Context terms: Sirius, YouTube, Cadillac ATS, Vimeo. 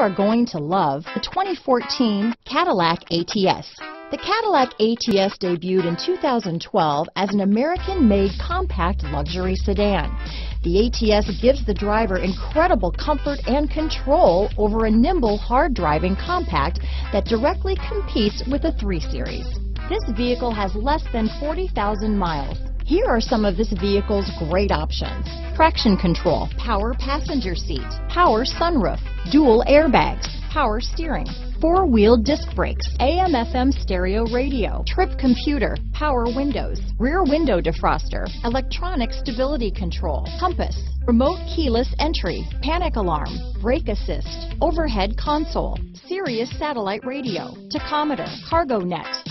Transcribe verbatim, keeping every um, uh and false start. are going to love the twenty fourteen Cadillac A T S. The Cadillac A T S debuted in two thousand twelve as an American-made compact luxury sedan. The A T S gives the driver incredible comfort and control over a nimble, hard-driving compact that directly competes with the three series. This vehicle has less than forty thousand miles. Here are some of this vehicle's great options: traction control, power passenger seat, power sunroof, dual airbags, power steering, four-wheel disc brakes, A M F M stereo radio, trip computer, power windows, rear window defroster, electronic stability control, compass, remote keyless entry, panic alarm, brake assist, overhead console, Sirius satellite radio, tachometer, cargo net.